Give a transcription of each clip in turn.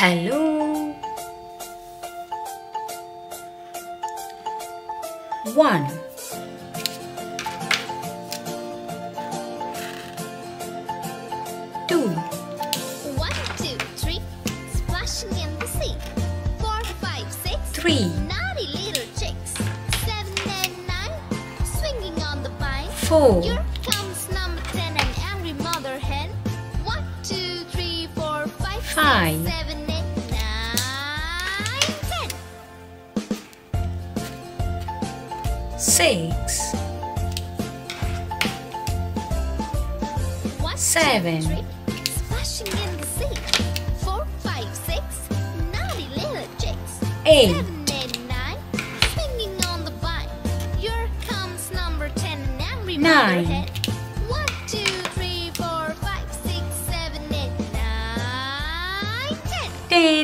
Hello. 1. 2. 1, 2, 3. Splash me in the sea. 4, 5, 6. 3. Naughty little chicks. 7 and 9. Swinging on the vine. 4. Here comes number 10, an angry mother hen. 1, 2, 3, 4, 5, 6, 7. 6. 1, 7. 2, 3, splashing in the sea. 4, 5, 6. Naughty little chicks. 8. 7 and 9. Swinging on the vine. Here comes number 10. An angry mother hen. 1, 2, 3, 4, 5, 6, 7, 8, 9, 10. 10.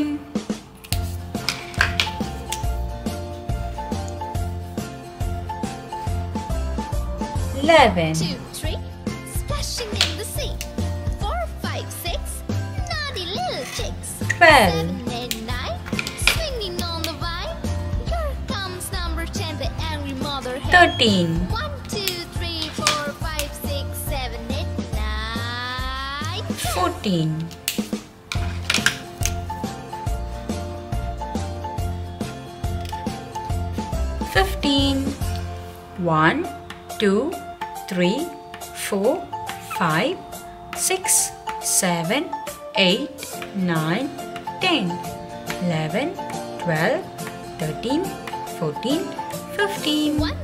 11. 2, 3. Splashing in the sea. 4, 5, 6. Naughty little chicks. 12. 7 and 9. Swinging on the vine. Here comes number 10. The angry mother hen. 13. 1, 2, 3, 4, 5, 6, 7, 8, 9. 14. 15. 1, 2, 3, 4, 5, 6, 7, 8, 9, 10, 11, 12, 13, 14, 15. 1,